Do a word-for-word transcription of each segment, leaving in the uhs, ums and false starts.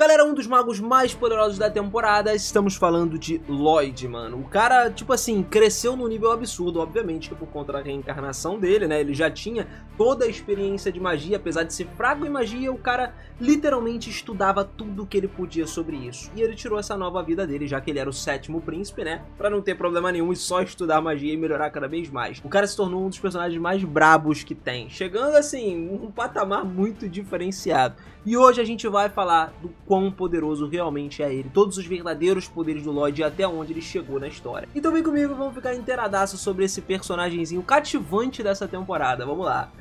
Galera, um dos magos mais poderosos da temporada, estamos falando de Lloyd, mano. O cara, tipo assim, cresceu num nível absurdo, obviamente, que por conta da reencarnação dele, né? Ele já tinha toda a experiência de magia, apesar de ser fraco em magia, o cara literalmente estudava tudo que ele podia sobre isso. E ele tirou essa nova vida dele, já que ele era o sétimo príncipe, né? Pra não ter problema nenhum e só estudar magia e melhorar cada vez mais. O cara se tornou um dos personagens mais brabos que tem, chegando, assim, um patamar muito diferenciado. E hoje a gente vai falar do quão poderoso realmente é ele, todos os verdadeiros poderes do Lloyd e até onde ele chegou na história. Então vem comigo, vamos ficar inteiradaço sobre esse personagemzinho cativante dessa temporada, vamos lá!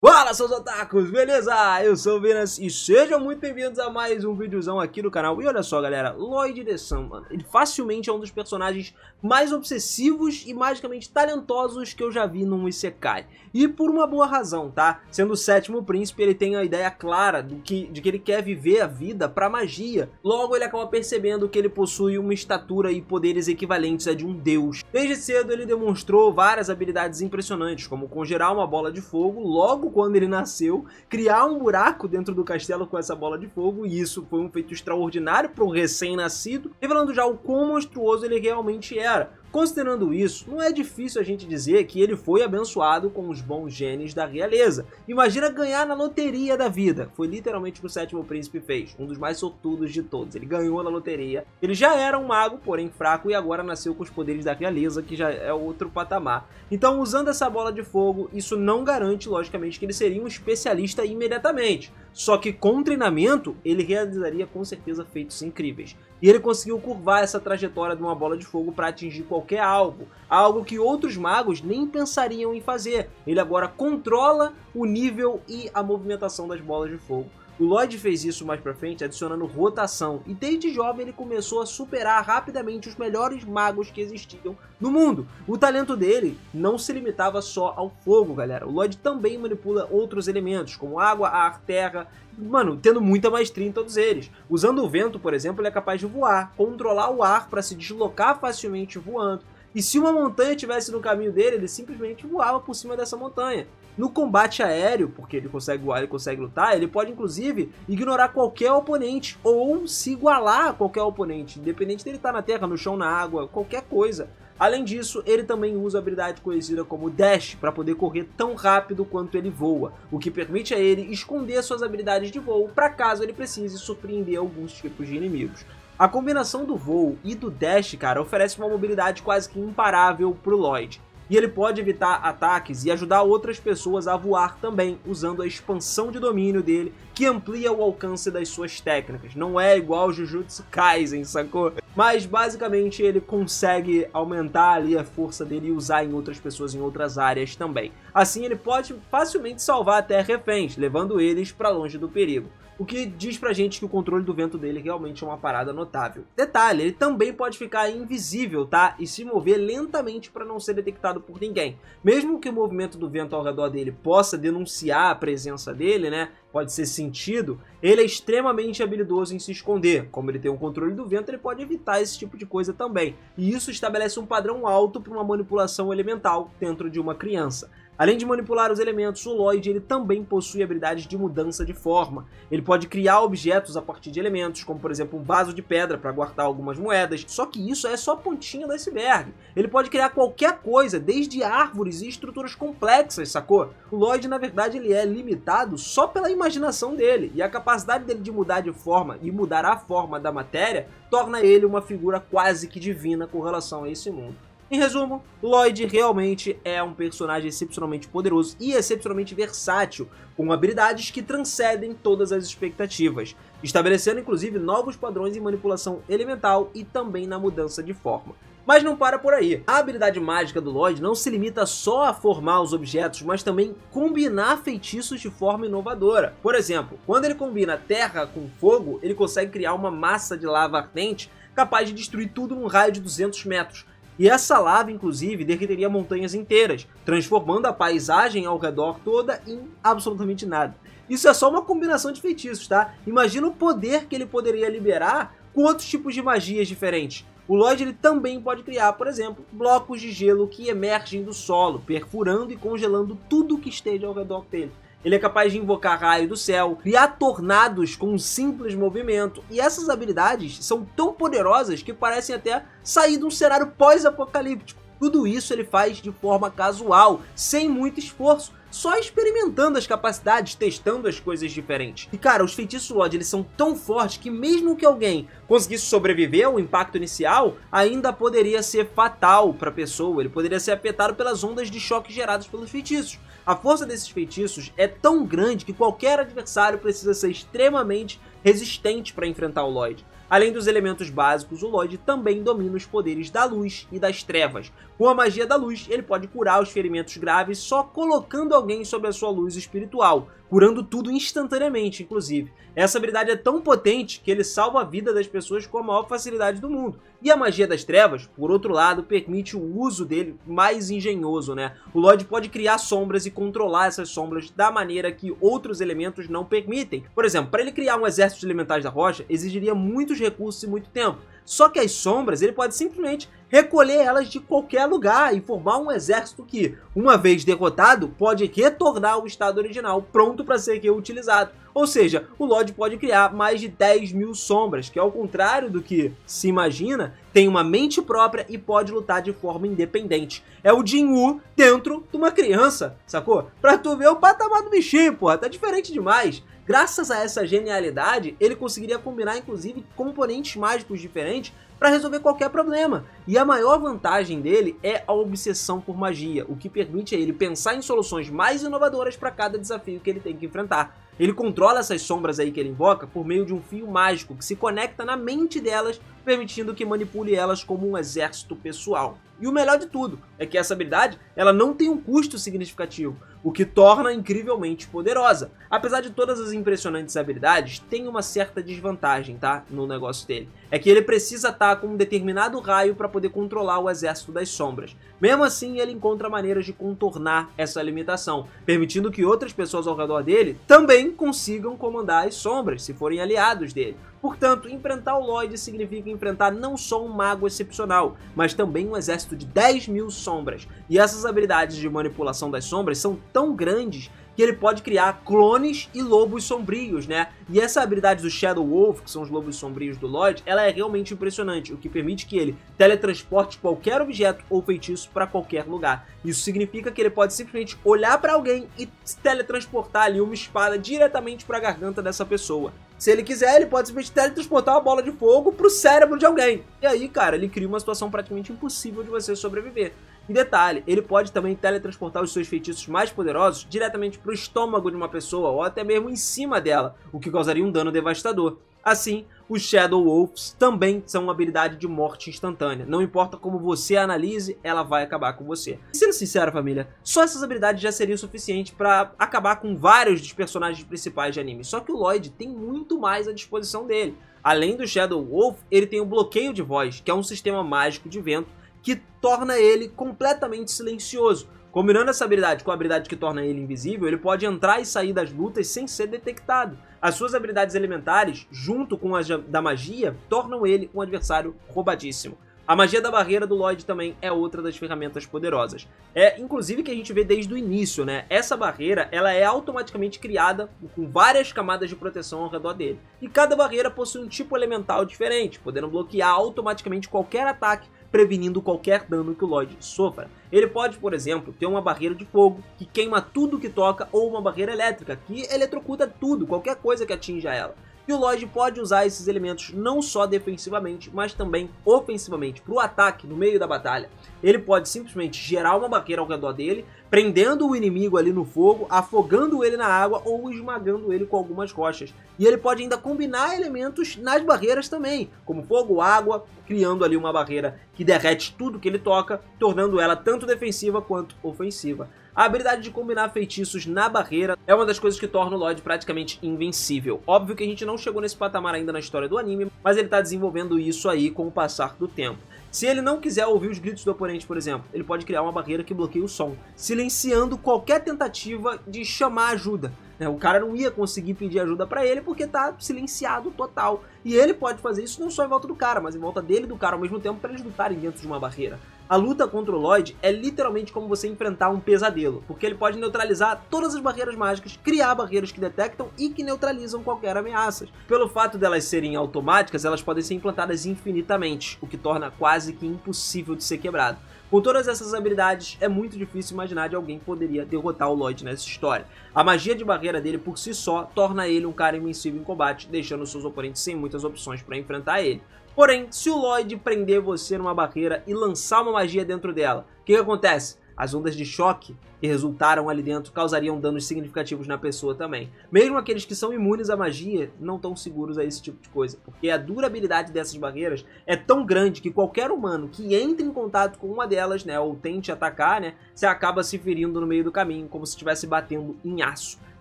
Fala, seus otakus, beleza? Eu sou o Venus e sejam muito bem-vindos a mais um videozão aqui do canal. E olha só, galera, Lloyd De Saloum, mano, ele facilmente é um dos personagens mais obsessivos e magicamente talentosos que eu já vi num Isekai. E por uma boa razão, tá? Sendo o sétimo príncipe, ele tem a ideia clara do que, de que ele quer viver a vida pra magia. Logo, ele acaba percebendo que ele possui uma estatura e poderes equivalentes a de um deus. Desde cedo, ele demonstrou várias habilidades impressionantes, como congelar uma bola de fogo logo quando ele nasceu, criar um buraco dentro do castelo com essa bola de fogo, e isso foi um feito extraordinário para um recém-nascido, revelando já o quão monstruoso ele realmente era. Considerando isso, não é difícil a gente dizer que ele foi abençoado com os bons genes da realeza. Imagina ganhar na loteria da vida. Foi literalmente o que o sétimo príncipe fez, um dos mais sortudos de todos. Ele ganhou na loteria. Ele já era um mago, porém fraco, e agora nasceu com os poderes da realeza, que já é outro patamar. Então, usando essa bola de fogo, isso não garante, logicamente, que ele seria um especialista imediatamente. Só que com treinamento, ele realizaria com certeza feitos incríveis. E ele conseguiu curvar essa trajetória de uma bola de fogo para atingir qualquer alvo. Algo que outros magos nem pensariam em fazer. Ele agora controla o nível e a movimentação das bolas de fogo. O Lloyd fez isso mais pra frente, adicionando rotação, e desde jovem ele começou a superar rapidamente os melhores magos que existiam no mundo. O talento dele não se limitava só ao fogo, galera. O Lloyd também manipula outros elementos, como água, ar, terra, mano, tendo muita maestria em todos eles. Usando o vento, por exemplo, ele é capaz de voar, controlar o ar para se deslocar facilmente voando. E se uma montanha estivesse no caminho dele, ele simplesmente voava por cima dessa montanha. No combate aéreo, porque ele consegue voar, ele consegue lutar, ele pode inclusive ignorar qualquer oponente ou se igualar a qualquer oponente, independente dele estar na terra, no chão, na água, qualquer coisa. Além disso, ele também usa a habilidade conhecida como Dash para poder correr tão rápido quanto ele voa, o que permite a ele esconder suas habilidades de voo para caso ele precise surpreender alguns tipos de inimigos. A combinação do voo e do dash, cara, oferece uma mobilidade quase que imparável pro Lloyd. E ele pode evitar ataques e ajudar outras pessoas a voar também, usando a expansão de domínio dele, que amplia o alcance das suas técnicas. Não é igual Jujutsu Kaisen, sacou? Mas basicamente ele consegue aumentar ali a força dele e usar em outras pessoas em outras áreas também. Assim ele pode facilmente salvar até reféns, levando eles pra longe do perigo. O que diz pra gente que o controle do vento dele realmente é uma parada notável. Detalhe, ele também pode ficar invisível, tá? E se mover lentamente pra não ser detectado por ninguém. Mesmo que o movimento do vento ao redor dele possa denunciar a presença dele, né? Pode ser sentido, ele é extremamente habilidoso em se esconder. Como ele tem o controle do vento, ele pode evitar esse tipo de coisa também. E isso estabelece um padrão alto para uma manipulação elemental dentro de uma criança. Além de manipular os elementos, o Lloyd ele também possui habilidades de mudança de forma. Ele pode criar objetos a partir de elementos, como por exemplo um vaso de pedra para guardar algumas moedas, só que isso é só a pontinha do iceberg. Ele pode criar qualquer coisa, desde árvores e estruturas complexas, sacou? O Lloyd, na verdade, ele é limitado só pela imaginação dele, e a capacidade dele de mudar de forma e mudar a forma da matéria torna ele uma figura quase que divina com relação a esse mundo. Em resumo, Lloyd realmente é um personagem excepcionalmente poderoso e excepcionalmente versátil, com habilidades que transcendem todas as expectativas, estabelecendo inclusive novos padrões em manipulação elemental e também na mudança de forma. Mas não para por aí. A habilidade mágica do Lloyd não se limita só a formar os objetos, mas também combinar feitiços de forma inovadora. Por exemplo, quando ele combina terra com fogo, ele consegue criar uma massa de lava ardente capaz de destruir tudo num raio de duzentos metros. E essa lava, inclusive, derreteria montanhas inteiras, transformando a paisagem ao redor toda em absolutamente nada. Isso é só uma combinação de feitiços, tá? Imagina o poder que ele poderia liberar com outros tipos de magias diferentes. O Lloyd ele também pode criar, por exemplo, blocos de gelo que emergem do solo, perfurando e congelando tudo que esteja ao redor dele. Ele é capaz de invocar raio do céu, criar tornados com um simples movimento. E essas habilidades são tão poderosas que parecem até sair de um cenário pós-apocalíptico. Tudo isso ele faz de forma casual, sem muito esforço, só experimentando as capacidades, testando as coisas diferentes. E cara, os feitiços Lloyd eles são tão fortes que mesmo que alguém conseguisse sobreviver ao impacto inicial, ainda poderia ser fatal para a pessoa, ele poderia ser afetado pelas ondas de choque geradas pelos feitiços. A força desses feitiços é tão grande que qualquer adversário precisa ser extremamente resistente para enfrentar o Lloyd. Além dos elementos básicos, o Lloyd também domina os poderes da luz e das trevas. Com a magia da luz, ele pode curar os ferimentos graves só colocando alguém sob a sua luz espiritual, curando tudo instantaneamente, inclusive. Essa habilidade é tão potente que ele salva a vida das pessoas com a maior facilidade do mundo. E a magia das trevas, por outro lado, permite o uso dele mais engenhoso, né? O Lloyd pode criar sombras e controlar essas sombras da maneira que outros elementos não permitem. Por exemplo, para ele criar um exército de elementais da rocha, exigiria muitos recursos e muito tempo. Só que as sombras, ele pode simplesmente recolher elas de qualquer lugar e formar um exército que, uma vez derrotado, pode retornar ao estado original, pronto para ser reutilizado. Ou seja, o Lloyd pode criar mais de dez mil sombras, que ao contrário do que se imagina, tem uma mente própria e pode lutar de forma independente. É o Jin-woo dentro de uma criança, sacou? Pra tu ver o patamar do bichinho, porra, tá diferente demais. Graças a essa genialidade, ele conseguiria combinar inclusive componentes mágicos diferentes para resolver qualquer problema. E a maior vantagem dele é a obsessão por magia, o que permite a ele pensar em soluções mais inovadoras para cada desafio que ele tem que enfrentar. Ele controla essas sombras aí que ele invoca por meio de um fio mágico que se conecta na mente delas, permitindo que manipule elas como um exército pessoal. E o melhor de tudo é que essa habilidade ela não tem um custo significativo, o que torna incrivelmente poderosa. Apesar de todas as impressionantes habilidades, tem uma certa desvantagem, tá? No negócio dele. É que ele precisa estar com um determinado raio para poder controlar o exército das sombras. Mesmo assim, ele encontra maneiras de contornar essa limitação, permitindo que outras pessoas ao redor dele também consigam comandar as sombras, se forem aliados dele. Portanto, enfrentar o Lloyd significa enfrentar não só um mago excepcional, mas também um exército de dez mil sombras. E essas habilidades de manipulação das sombras são tão grandes que ele pode criar clones e lobos sombrios, né? E essa habilidade do Shadow Wolf, que são os lobos sombrios do Lloyd, ela é realmente impressionante, o que permite que ele teletransporte qualquer objeto ou feitiço para qualquer lugar. Isso significa que ele pode simplesmente olhar para alguém e teletransportar ali uma espada diretamente para a garganta dessa pessoa. Se ele quiser, ele pode simplesmente teletransportar uma bola de fogo pro cérebro de alguém. E aí, cara, ele cria uma situação praticamente impossível de você sobreviver. E detalhe, ele pode também teletransportar os seus feitiços mais poderosos diretamente pro estômago de uma pessoa ou até mesmo em cima dela, o que causaria um dano devastador. Assim, os Shadow Wolves também são uma habilidade de morte instantânea. Não importa como você analise, ela vai acabar com você. E sendo sincero, família, só essas habilidades já seriam suficientes para acabar com vários dos personagens principais de anime. Só que o Lloyd tem muito mais à disposição dele. Além do Shadow Wolf, ele tem o bloqueio de voz, que é um sistema mágico de vento que torna ele completamente silencioso. Combinando essa habilidade com a habilidade que torna ele invisível, ele pode entrar e sair das lutas sem ser detectado. As suas habilidades elementares, junto com as da magia, tornam ele um adversário roubadíssimo. A magia da barreira do Lloyd também é outra das ferramentas poderosas. É, inclusive, que a gente vê desde o início, né? Essa barreira, ela é automaticamente criada com várias camadas de proteção ao redor dele. E cada barreira possui um tipo elemental diferente, podendo bloquear automaticamente qualquer ataque, prevenindo qualquer dano que o Lloyd sofra. Ele pode, por exemplo, ter uma barreira de fogo que queima tudo que toca ou uma barreira elétrica que eletrocuta tudo, qualquer coisa que atinja ela. E o Lloyd pode usar esses elementos não só defensivamente, mas também ofensivamente, para o ataque no meio da batalha. Ele pode simplesmente gerar uma barreira ao redor dele, prendendo o inimigo ali no fogo, afogando ele na água ou esmagando ele com algumas rochas. E ele pode ainda combinar elementos nas barreiras também, como fogo, água, criando ali uma barreira que derrete tudo que ele toca, tornando ela tanto defensiva quanto ofensiva. A habilidade de combinar feitiços na barreira é uma das coisas que torna o Lloyd praticamente invencível. Óbvio que a gente não chegou nesse patamar ainda na história do anime, mas ele está desenvolvendo isso aí com o passar do tempo. Se ele não quiser ouvir os gritos do oponente, por exemplo, ele pode criar uma barreira que bloqueia o som, silenciando qualquer tentativa de chamar ajuda. Né? O cara não ia conseguir pedir ajuda pra ele porque tá silenciado total. E ele pode fazer isso não só em volta do cara, mas em volta dele e do cara ao mesmo tempo, pra eles lutarem dentro de uma barreira. A luta contra o Lloyd é literalmente como você enfrentar um pesadelo, porque ele pode neutralizar todas as barreiras mágicas, criar barreiras que detectam e que neutralizam qualquer ameaça. Pelo fato delas serem automáticas, elas podem ser implantadas infinitamente, o que torna quase que impossível de ser quebrado. Com todas essas habilidades, é muito difícil imaginar de alguém que poderia derrotar o Lloyd nessa história. A magia de barreira dele por si só torna ele um cara invencível em combate, deixando seus oponentes sem muitas opções para enfrentar ele. Porém, se o Lloyd prender você numa barreira e lançar uma magia dentro dela, o que que acontece? As ondas de choque que resultaram ali dentro causariam danos significativos na pessoa também. Mesmo aqueles que são imunes à magia não estão seguros a esse tipo de coisa, porque a durabilidade dessas barreiras é tão grande que qualquer humano que entre em contato com uma delas, né, ou tente atacar, né, você acaba se ferindo no meio do caminho, como se estivesse batendo em aço,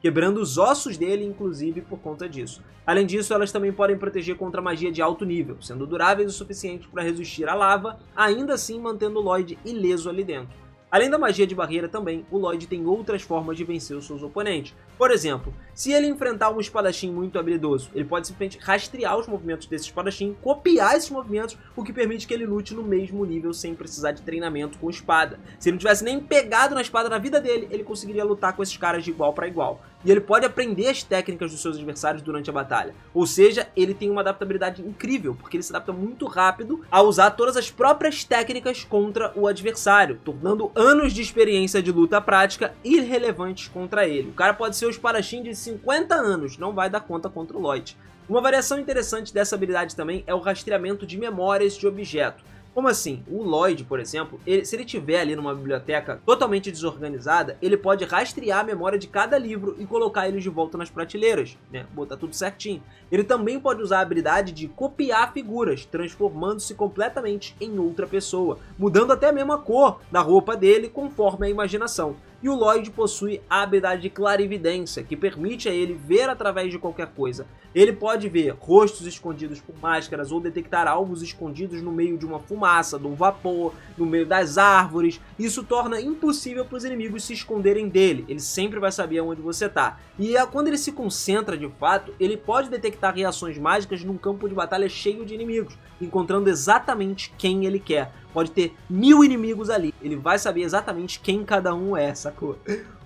quebrando os ossos dele, inclusive, por conta disso. Além disso, elas também podem proteger contra magia de alto nível, sendo duráveis o suficiente para resistir à lava, ainda assim mantendo o Lloyd ileso ali dentro. Além da magia de barreira também, o Lloyd tem outras formas de vencer os seus oponentes. Por exemplo, se ele enfrentar um espadachim muito habilidoso, ele pode simplesmente rastrear os movimentos desse espadachim, copiar esses movimentos, o que permite que ele lute no mesmo nível sem precisar de treinamento com espada. Se ele não tivesse nem pegado na espada na vida dele, ele conseguiria lutar com esses caras de igual para igual. E ele pode aprender as técnicas dos seus adversários durante a batalha. Ou seja, ele tem uma adaptabilidade incrível, porque ele se adapta muito rápido a usar todas as próprias técnicas contra o adversário, tornando anos de experiência de luta prática irrelevantes contra ele. O cara pode ser o espadachim de cinquenta anos, não vai dar conta contra o Lloyd. Uma variação interessante dessa habilidade também é o rastreamento de memórias de objeto. Como assim? O Lloyd, por exemplo, ele, se ele estiver ali numa biblioteca totalmente desorganizada, ele pode rastrear a memória de cada livro e colocar eles de volta nas prateleiras, né? Botar tudo certinho. Ele também pode usar a habilidade de copiar figuras, transformando-se completamente em outra pessoa, mudando até mesmo a cor da roupa dele conforme a imaginação. E o Lloyd possui a habilidade de clarividência, que permite a ele ver através de qualquer coisa. Ele pode ver rostos escondidos por máscaras ou detectar alvos escondidos no meio de uma fumaça, de um vapor, no meio das árvores. Isso torna impossível para os inimigos se esconderem dele, ele sempre vai saber onde você está. E quando ele se concentra de fato, ele pode detectar reações mágicas num campo de batalha cheio de inimigos, encontrando exatamente quem ele quer. Pode ter mil inimigos ali, ele vai saber exatamente quem cada um é, sacou?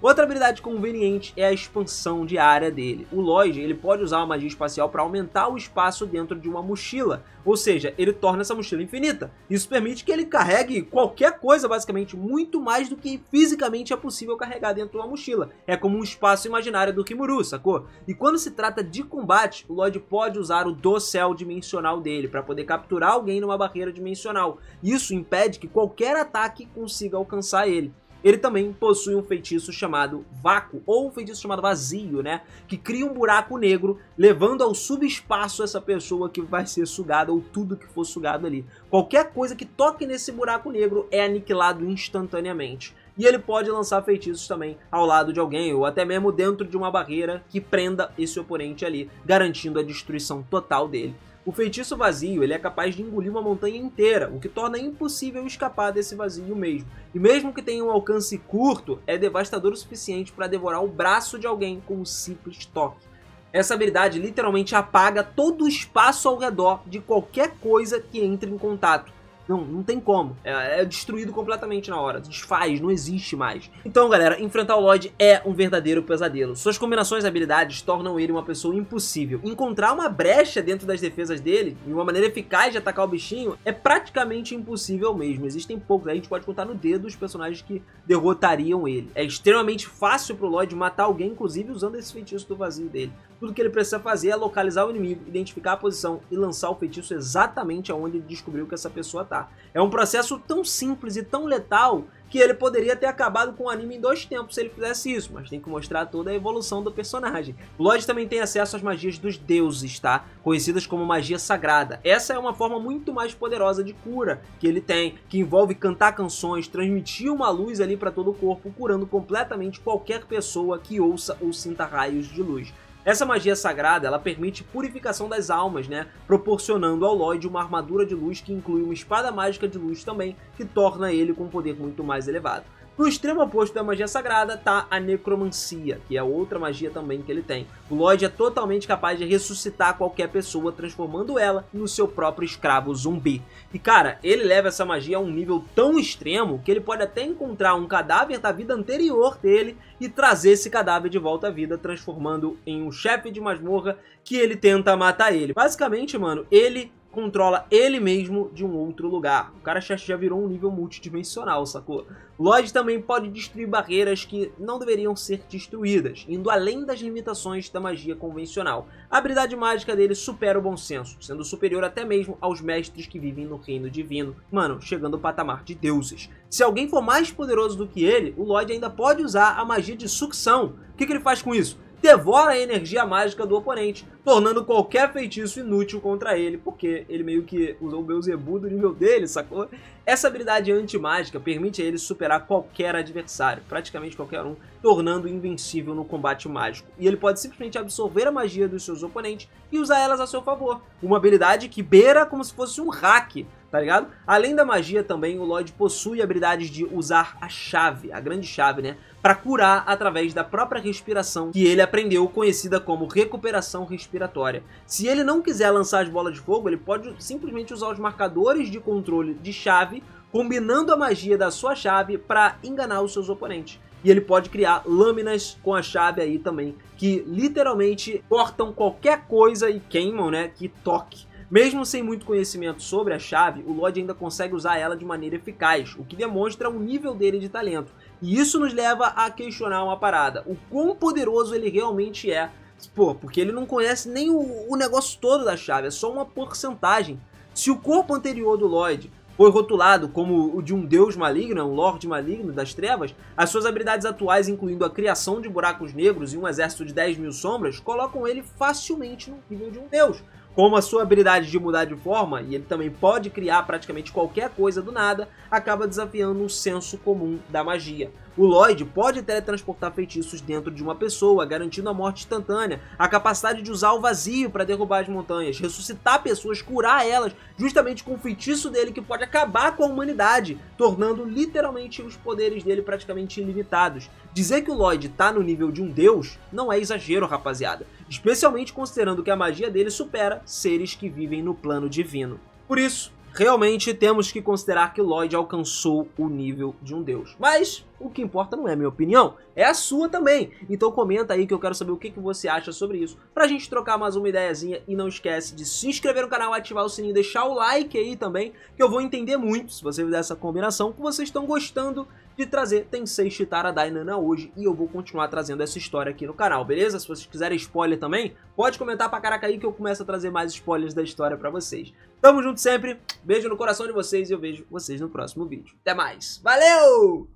Outra habilidade conveniente é a expansão de área dele. O Lloyd, ele pode usar uma magia espacial para aumentar o espaço dentro de uma mochila, ou seja, ele torna essa mochila infinita. Isso permite que ele carregue qualquer coisa, basicamente, muito mais do que fisicamente é possível carregar dentro de uma mochila. É como um espaço imaginário do Kimuru, sacou? E quando se trata de combate, o Lloyd pode usar o dossel dimensional dele para poder capturar alguém numa barreira dimensional. Isso impede que qualquer ataque consiga alcançar ele. Ele também possui um feitiço chamado vácuo, ou um feitiço chamado vazio, né? Que cria um buraco negro, levando ao subespaço essa pessoa que vai ser sugada, ou tudo que for sugado ali. Qualquer coisa que toque nesse buraco negro é aniquilado instantaneamente. E ele pode lançar feitiços também ao lado de alguém, ou até mesmo dentro de uma barreira que prenda esse oponente ali, garantindo a destruição total dele. O feitiço vazio, ele é capaz de engolir uma montanha inteira, o que torna impossível escapar desse vazio mesmo. E mesmo que tenha um alcance curto, é devastador o suficiente para devorar o braço de alguém com um simples toque. Essa habilidade literalmente apaga todo o espaço ao redor de qualquer coisa que entre em contato. Não, não tem como, é, é destruído completamente na hora, desfaz, não existe mais. Então galera, enfrentar o Lloyd é um verdadeiro pesadelo. Suas combinações de habilidades tornam ele uma pessoa impossível. Encontrar uma brecha dentro das defesas dele, de uma maneira eficaz de atacar o bichinho, é praticamente impossível mesmo. Existem poucos, a gente pode contar no dedo os personagens que derrotariam ele. É extremamente fácil pro Lloyd matar alguém, inclusive usando esse feitiço do vazio dele. Tudo que ele precisa fazer é localizar o inimigo, identificar a posição e lançar o feitiço exatamente aonde ele descobriu que essa pessoa tá. É um processo tão simples e tão letal que ele poderia ter acabado com o anime em dois tempos se ele fizesse isso, mas tem que mostrar toda a evolução do personagem. O Lloyd também tem acesso às magias dos deuses, tá? Conhecidas como magia sagrada. Essa é uma forma muito mais poderosa de cura que ele tem, que envolve cantar canções, transmitir uma luz ali para todo o corpo, curando completamente qualquer pessoa que ouça ou sinta raios de luz. Essa magia sagrada, ela permite purificação das almas, né? Proporcionando ao Lloyd uma armadura de luz que inclui uma espada mágica de luz também, que torna ele com um poder muito mais elevado. Pro extremo oposto da magia sagrada tá a necromancia, que é outra magia também que ele tem. O Lloyd é totalmente capaz de ressuscitar qualquer pessoa, transformando ela no seu próprio escravo zumbi. E cara, ele leva essa magia a um nível tão extremo que ele pode até encontrar um cadáver da vida anterior dele e trazer esse cadáver de volta à vida, transformando em um chefe de masmorra que ele tenta matar ele. Basicamente, mano, ele controla ele mesmo de um outro lugar. O cara já virou um nível multidimensional, sacou? Lloyd também pode destruir barreiras que não deveriam ser destruídas, indo além das limitações da magia convencional. A habilidade mágica dele supera o bom senso, sendo superior até mesmo aos mestres que vivem no reino divino, mano, chegando ao patamar de deuses. Se alguém for mais poderoso do que ele, o Lloyd ainda pode usar a magia de sucção. O que que ele faz com isso? Devora a energia mágica do oponente, tornando qualquer feitiço inútil contra ele, porque ele meio que usou o Beelzebu do nível dele, sacou? Essa habilidade anti-mágica permite a ele superar qualquer adversário, praticamente qualquer um, tornando invencível no combate mágico. E ele pode simplesmente absorver a magia dos seus oponentes e usar elas a seu favor. Uma habilidade que beira como se fosse um hack, tá ligado? Além da magia também, o Lloyd possui habilidades de usar a chave, a grande chave, né? Para curar através da própria respiração que ele aprendeu, conhecida como recuperação respiratória. Se ele não quiser lançar as bolas de fogo, ele pode simplesmente usar os marcadores de controle de chave, combinando a magia da sua chave para enganar os seus oponentes. E ele pode criar lâminas com a chave aí também, que literalmente cortam qualquer coisa e queimam, né, que toque. Mesmo sem muito conhecimento sobre a chave, o Lloyd ainda consegue usar ela de maneira eficaz, o que demonstra o nível dele de talento. E isso nos leva a questionar uma parada: o quão poderoso ele realmente é. Pô, porque ele não conhece nem o, o negócio todo da chave, é só uma porcentagem. Se o corpo anterior do Lloyd foi rotulado como o de um deus maligno, um lorde maligno das trevas, as suas habilidades atuais, incluindo a criação de buracos negros e um exército de dez mil sombras, colocam ele facilmente no nível de um deus. Como a sua habilidade de mudar de forma, e ele também pode criar praticamente qualquer coisa do nada, acaba desafiando um senso comum da magia. O Lloyd pode teletransportar feitiços dentro de uma pessoa, garantindo a morte instantânea, a capacidade de usar o vazio para derrubar as montanhas, ressuscitar pessoas, curar elas, justamente com o feitiço dele que pode acabar com a humanidade, tornando literalmente os poderes dele praticamente ilimitados. Dizer que o Lloyd tá no nível de um deus não é exagero, rapaziada, especialmente considerando que a magia dele supera seres que vivem no plano divino. Por isso, realmente temos que considerar que Lloyd alcançou o nível de um deus. Mas o que importa não é a minha opinião, é a sua também. Então comenta aí que eu quero saber o que que você acha sobre isso, pra gente trocar mais uma ideiazinha. E não esquece de se inscrever no canal, ativar o sininho, deixar o like aí também, que eu vou entender muito se você fizer essa combinação, que vocês estão gostando de trazer Tensei Shitara Dainana Ouji, e eu vou continuar trazendo essa história aqui no canal, beleza? Se vocês quiserem spoiler também, pode comentar pra caraca aí que eu começo a trazer mais spoilers da história pra vocês. Tamo junto sempre, beijo no coração de vocês e eu vejo vocês no próximo vídeo. Até mais, valeu!